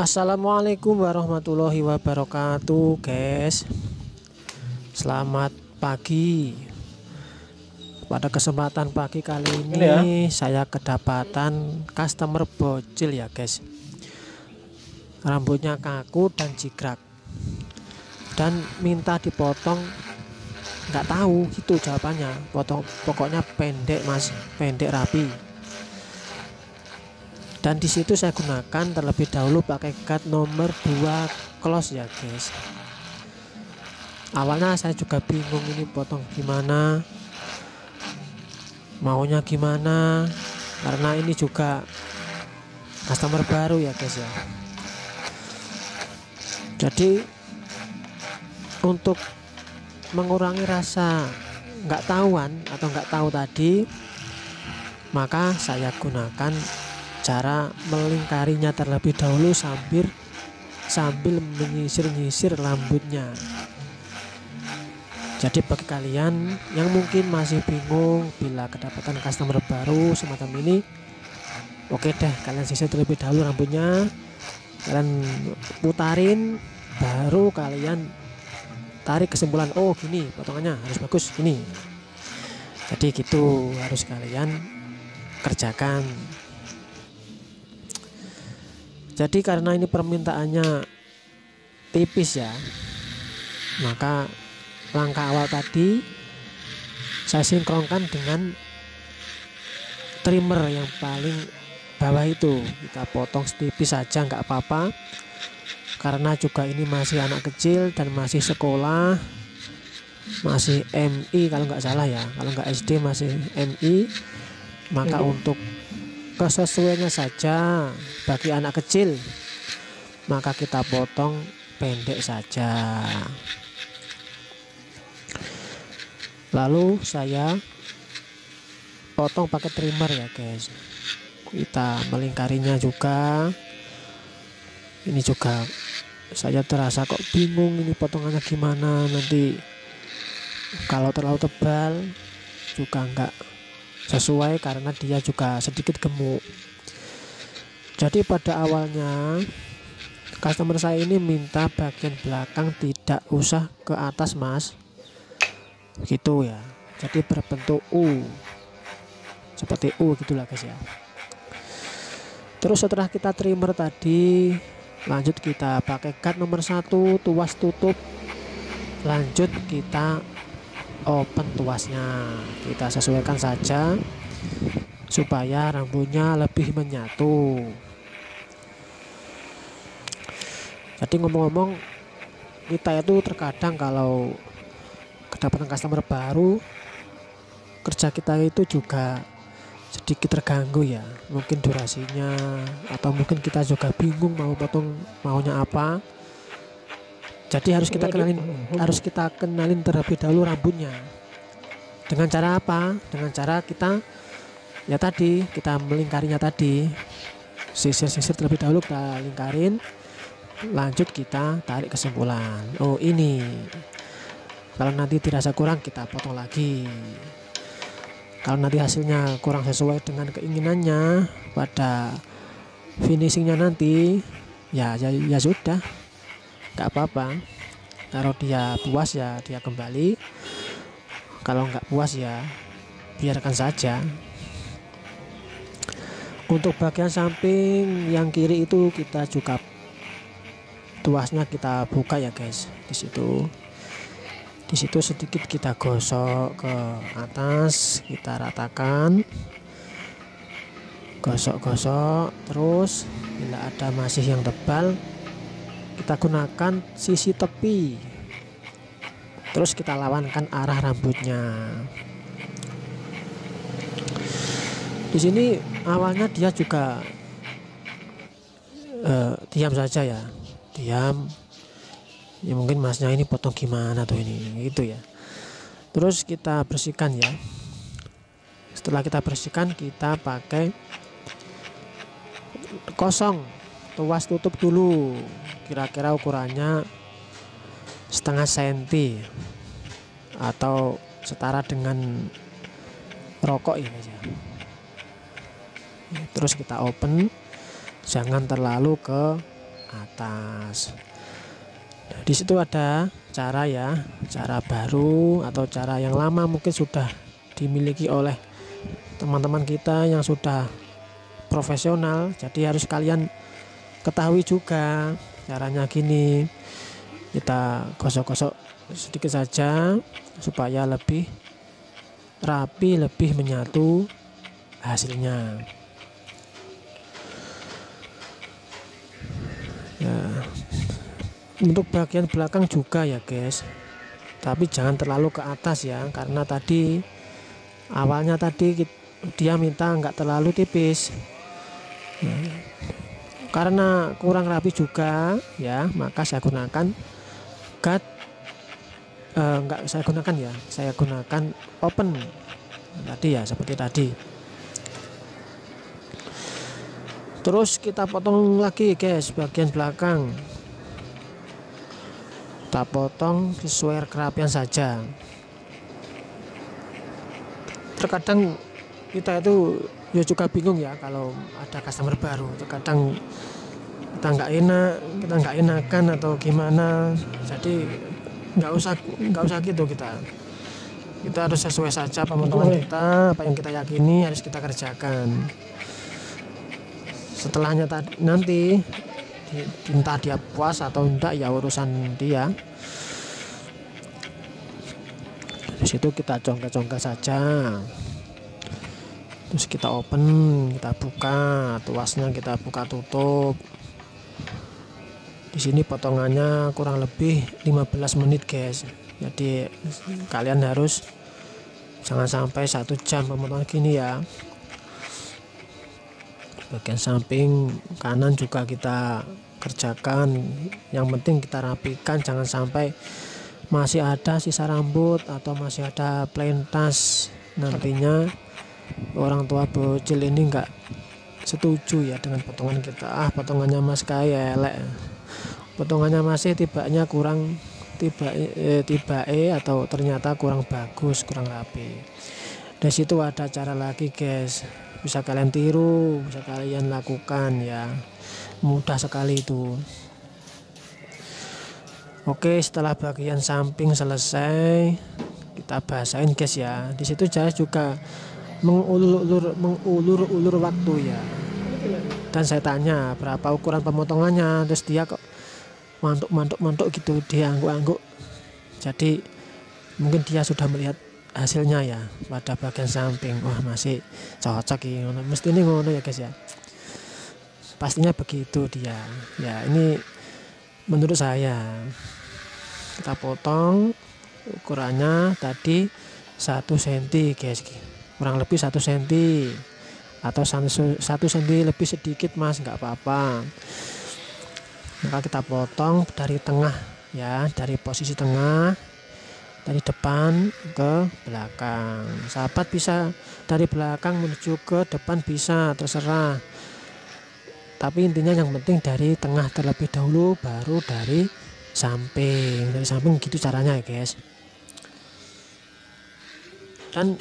Assalamualaikum warahmatullahi wabarakatuh, guys. Selamat pagi. Pada kesempatan pagi kali ini ya, saya kedapatan customer bocil ya, guys. Rambutnya kaku dan jigrak dan minta dipotong, nggak tahu gitu jawabannya. Pokoknya pendek, Mas, pendek rapi. Dan disitu saya gunakan terlebih dahulu pakai guard nomor 2 close ya, guys. Awalnya saya juga bingung ini potong gimana, maunya gimana, karena ini juga customer baru ya, guys ya. Jadi untuk mengurangi rasa nggak tahuan atau nggak tahu tadi, maka saya gunakan cara melingkarinya terlebih dahulu sambil menyisir-nyisir rambutnya. Jadi bagi kalian yang mungkin masih bingung bila kedapatan customer baru semacam ini, oke deh, kalian sisir terlebih dahulu rambutnya, kalian putarin, baru kalian tarik kesimpulan, oh gini potongannya, harus bagus ini. Jadi gitu harus kalian kerjakan. Jadi karena ini permintaannya tipis ya, maka langkah awal tadi saya sinkronkan dengan trimmer yang paling bawah itu. Kita potong tipis saja nggak apa-apa, karena juga ini masih anak kecil dan masih sekolah, masih MI kalau nggak salah ya, kalau nggak SD masih MI. Maka untuk kesesuaiannya saja bagi anak kecil, maka kita potong pendek saja. Lalu saya potong pakai trimmer ya, guys. Kita melingkarinya juga. Ini juga saya terasa kok bingung ini potongannya gimana, nanti kalau terlalu tebal juga enggak sesuai karena dia juga sedikit gemuk. Jadi pada awalnya customer saya ini minta bagian belakang tidak usah ke atas, Mas, gitu ya. Jadi berbentuk U, seperti U gitulah, guys ya. Terus setelah kita trimmer tadi, lanjut kita pakai guard nomor 1 tuas tutup, lanjut kita open tuasnya, kita sesuaikan saja supaya rambutnya lebih menyatu. Jadi ngomong-ngomong, kita itu terkadang kalau kedapatan customer baru, kerja kita itu juga sedikit terganggu ya, mungkin durasinya, atau mungkin kita juga bingung mau potong maunya apa. Jadi harus kita kenalin terlebih dahulu rambutnya. Dengan cara apa? Dengan cara kita ya tadi, kita melingkarinya tadi, sisir-sisir terlebih dahulu kita lingkarin, lanjut kita tarik kesimpulan, oh ini. Kalau nanti dirasa kurang kita potong lagi. Kalau nanti hasilnya kurang sesuai dengan keinginannya pada finishingnya nanti, ya sudah, nggak apa-apa. Kalau dia puas ya dia kembali, kalau nggak puas ya biarkan saja. Untuk bagian samping yang kiri itu kita juga tuasnya kita buka ya, guys. Di situ sedikit kita gosok ke atas, kita ratakan, gosok-gosok terus. Bila ada masih yang tebal, kita gunakan sisi tepi, terus kita lawankan arah rambutnya. Di sini awalnya dia juga diam saja ya, diam. Ya mungkin masnya ini potong gimana tuh ini, gitu ya. Terus kita bersihkan ya. Setelah kita bersihkan, kita pakai kosong tuas tutup dulu. Kira-kira ukurannya 0,5 cm atau setara dengan rokok ya, guys ya. Terus kita open, jangan terlalu ke atas. Nah, di situ ada cara ya, cara baru atau cara yang lama mungkin sudah dimiliki oleh teman-teman kita yang sudah profesional. Jadi harus kalian ketahui juga caranya. Gini, kita gosok-gosok sedikit saja supaya lebih rapi, lebih menyatu hasilnya. Ya, untuk bagian belakang juga ya guys, tapi jangan terlalu ke atas ya, karena tadi awalnya tadi dia minta nggak terlalu tipis. Nah, karena kurang rapi juga ya, maka saya gunakan guard, saya gunakan open tadi ya, seperti tadi. Terus kita potong lagi guys bagian belakang, kita potong sesuai kerapian saja. Terkadang kita itu ya juga bingung ya, kalau ada customer baru terkadang kita nggak enak, kita nggak enakan atau gimana. Jadi nggak usah gitu, kita harus sesuai saja pemotongan kita, apa yang kita yakini harus kita kerjakan. Setelahnya nanti entah dia puas atau enggak ya urusan dia. Di situ kita congkel-congkel saja, terus kita open, kita buka tuasnya, kita buka tutup. Di sini potongannya kurang lebih 15 menit guys, jadi kalian harus jangan sampai 1 jam pemotongan gini ya. Bagian samping kanan juga kita kerjakan, yang penting kita rapikan, jangan sampai masih ada sisa rambut atau masih ada plentas. Nantinya orang tua bocil ini enggak setuju ya dengan potongan kita. Ah, potongannya Mas kayak elek, potongannya masih tibanya kurang tibae atau ternyata kurang bagus, kurang rapi. Dari situ ada cara lagi guys, bisa kalian tiru, bisa kalian lakukan ya, mudah sekali itu. Oke, setelah bagian samping selesai kita basahin guys ya. Di situ saya juga mengulur-ulur waktu ya, dan saya tanya berapa ukuran pemotongannya, terus dia kok mantuk gitu, dia angguk-angguk. Jadi mungkin dia sudah melihat hasilnya ya pada bagian samping, wah masih cocok ini, mesti ini ngono ya guys ya, pastinya begitu dia ya. Ini menurut saya, kita potong ukurannya tadi 1 cm guys, kurang lebih 1 cm atau 1 cm lebih sedikit mas, nggak apa-apa. Maka kita potong dari tengah ya, dari posisi tengah, dari depan ke belakang. Sahabat bisa dari belakang menuju ke depan, bisa terserah, tapi intinya yang penting dari tengah terlebih dahulu, baru dari samping. Dari samping gitu caranya ya guys. Dan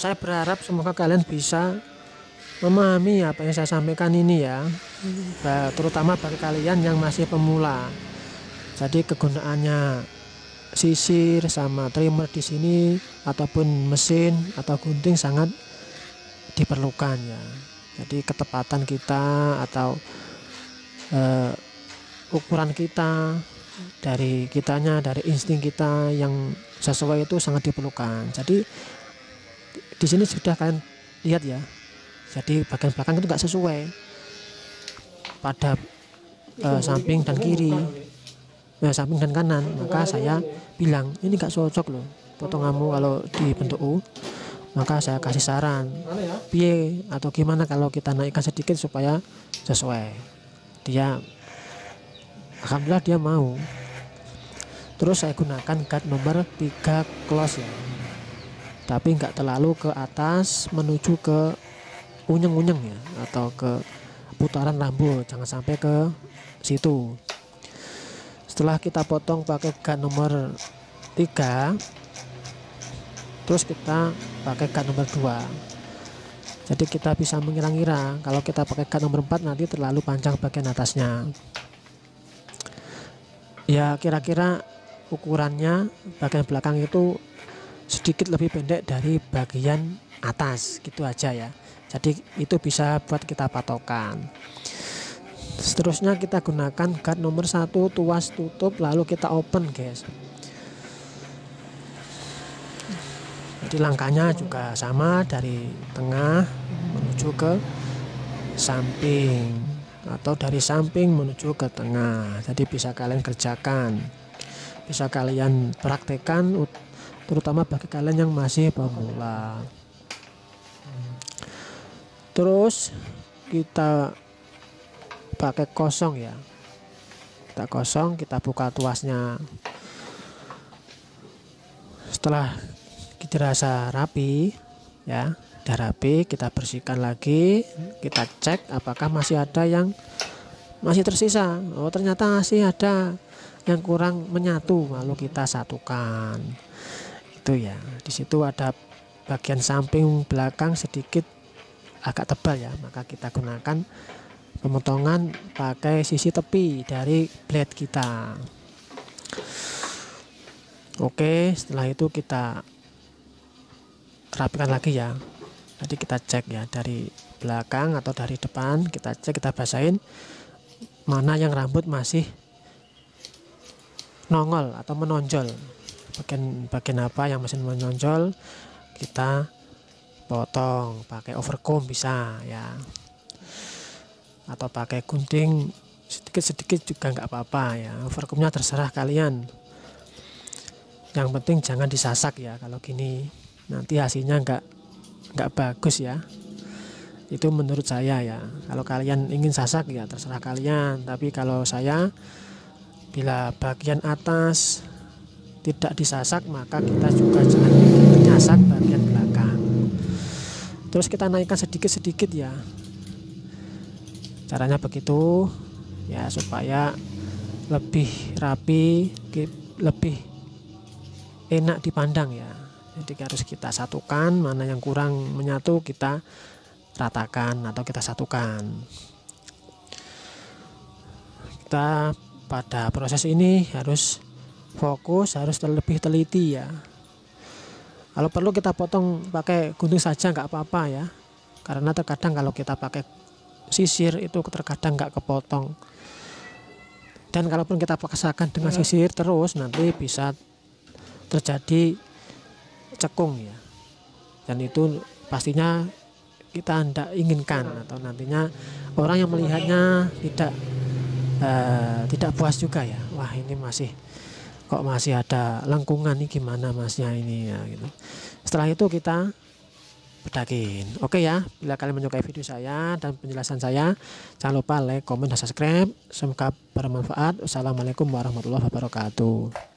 saya berharap semoga kalian bisa memahami apa yang saya sampaikan ini ya, terutama bagi kalian yang masih pemula. Jadi kegunaannya sisir sama trimmer di sini ataupun mesin atau gunting sangat diperlukan ya. Jadi ketepatan kita atau ukuran kita dari kitanya, dari insting kita yang sesuai itu sangat diperlukan. Jadi di sini sudah kalian lihat ya, jadi bagian belakang itu nggak sesuai pada samping dan kiri. Nah, samping dan kanan, maka saya bilang ini gak cocok loh potonganmu kalau di bentuk U. Maka saya kasih saran piye atau gimana kalau kita naikkan sedikit supaya sesuai. Dia alhamdulillah dia mau. Terus saya gunakan guard nomor 3 close ya, tapi nggak terlalu ke atas menuju ke unyeng-unyeng ya, atau ke putaran rambut, jangan sampai ke situ. Setelah kita potong pakai guard nomor 3, terus kita pakai guard nomor 2. Jadi kita bisa mengira-ngira, kalau kita pakai guard nomor 4 nanti terlalu panjang bagian atasnya. ya kira-kira ukurannya bagian belakang itu sedikit lebih pendek dari bagian atas, gitu aja ya. Jadi itu bisa buat kita patokan. Seterusnya kita gunakan guard nomor 1, tuas tutup lalu kita open, guys. Jadi langkahnya juga sama, dari tengah menuju ke samping atau dari samping menuju ke tengah. Jadi bisa kalian kerjakan, bisa kalian praktekkan, terutama bagi kalian yang masih pemula. Terus kita pakai kosong ya, kita kosong, kita buka tuasnya. Setelah dirasa rapi ya, udah rapi, kita bersihkan lagi, kita cek apakah masih ada yang masih tersisa. Oh ternyata masih ada yang kurang menyatu, lalu kita satukan. Itu ya, disitu ada bagian samping belakang sedikit agak tebal ya, maka kita gunakan pemotongan pakai sisi tepi dari blade kita. Oke, setelah itu kita rapikan lagi ya. Tadi kita cek ya, dari belakang atau dari depan kita cek, kita basahin mana yang rambut masih nongol atau menonjol, bagian apa yang masih menonjol kita potong pakai overcomb bisa ya, atau pakai gunting sedikit-sedikit juga nggak apa-apa ya. Overcombnya terserah kalian, yang penting jangan disasak ya, kalau gini nanti hasilnya nggak bagus ya. Itu menurut saya ya, kalau kalian ingin sasak ya terserah kalian, tapi kalau saya bila bagian atas tidak disasak maka kita juga jangan menyasak bagian belakang. Terus kita naikkan sedikit-sedikit ya, caranya begitu ya, supaya lebih rapi, lebih enak dipandang ya. Jadi harus kita satukan, mana yang kurang menyatu kita ratakan atau kita satukan. Kita pada proses ini harus fokus, harus lebih teliti ya. Kalau perlu kita potong pakai gunting saja nggak apa-apa ya, karena terkadang kalau kita pakai sisir itu terkadang nggak kepotong, dan kalaupun kita paksakan dengan sisir terus nanti bisa terjadi cekung ya, dan itu pastinya kita tidak inginkan, atau nantinya orang yang melihatnya tidak puas juga ya. Wah ini masih kok masih ada lengkungan nih, gimana masnya ini ya gitu. Setelah itu kita bedakin. Oke ya, bila kalian menyukai video saya dan penjelasan saya, jangan lupa like, komen, dan subscribe. Semoga bermanfaat. Wassalamualaikum warahmatullahi wabarakatuh.